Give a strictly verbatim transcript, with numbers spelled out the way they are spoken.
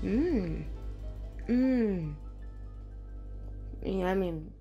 Mmm. Mmm. Yeah, I mean...